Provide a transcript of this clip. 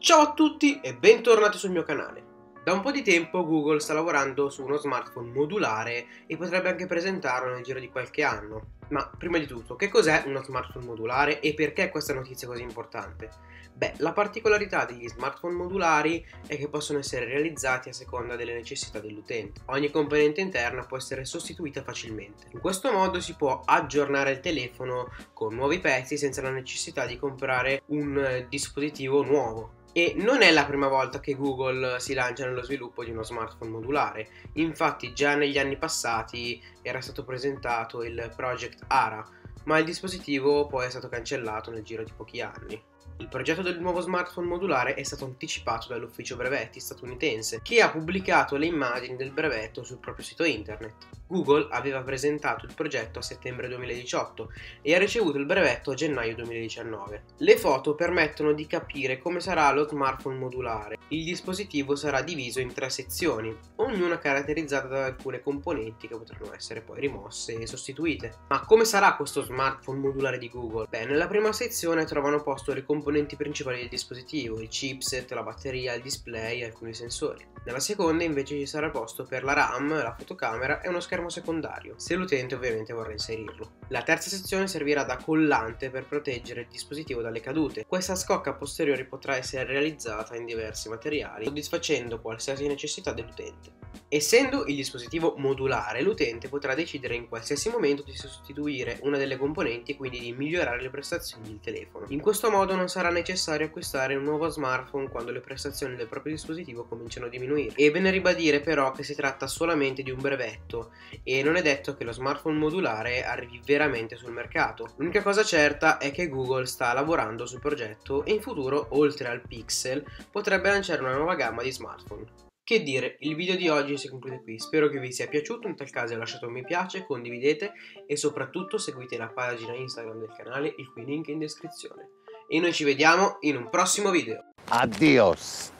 Ciao a tutti e bentornati sul mio canale. Da un po' di tempo Google sta lavorando su uno smartphone modulare e potrebbe anche presentarlo nel giro di qualche anno. Ma prima di tutto, che cos'è uno smartphone modulare e perché questa notizia è così importante? Beh, la particolarità degli smartphone modulari è che possono essere realizzati a seconda delle necessità dell'utente. Ogni componente interna può essere sostituita facilmente. In questo modo si può aggiornare il telefono con nuovi pezzi senza la necessità di comprare un dispositivo nuovo. E non è la prima volta che Google si lancia nello sviluppo di uno smartphone modulare, infatti già negli anni passati era stato presentato il Project Ara, ma il dispositivo poi è stato cancellato nel giro di pochi anni. Il progetto del nuovo smartphone modulare è stato anticipato dall'ufficio brevetti statunitense, che ha pubblicato le immagini del brevetto sul proprio sito internet. Google aveva presentato il progetto a settembre 2018 e ha ricevuto il brevetto a gennaio 2019. Le foto permettono di capire come sarà lo smartphone modulare. Il dispositivo sarà diviso in 3 sezioni, ognuna caratterizzata da alcune componenti che potranno essere poi rimosse e sostituite. Ma come sarà questo smartphone modulare di Google? Beh, nella prima sezione trovano posto le componenti principali del dispositivo, il chipset, la batteria, il display e alcuni sensori. Nella seconda invece ci sarà posto per la RAM, la fotocamera e uno schermo secondario, se l'utente ovviamente vorrà inserirlo. La terza sezione servirà da collante per proteggere il dispositivo dalle cadute. Questa scocca posteriore potrà essere realizzata in diversi materiali, soddisfacendo qualsiasi necessità dell'utente. Essendo il dispositivo modulare, l'utente potrà decidere in qualsiasi momento di sostituire una delle componenti e quindi di migliorare le prestazioni del telefono. In questo modo non sarà necessario acquistare un nuovo smartphone quando le prestazioni del proprio dispositivo cominciano a diminuire. È bene ribadire però che si tratta solamente di un brevetto e non è detto che lo smartphone modulare arrivi veramente sul mercato. L'unica cosa certa è che Google sta lavorando sul progetto e in futuro, oltre al Pixel, potrebbe lanciare una nuova gamma di smartphone. Che dire, il video di oggi si conclude qui, spero che vi sia piaciuto, in tal caso lasciate un mi piace, condividete e soprattutto seguite la pagina Instagram del canale, il cui link è in descrizione. E noi ci vediamo in un prossimo video. Adios!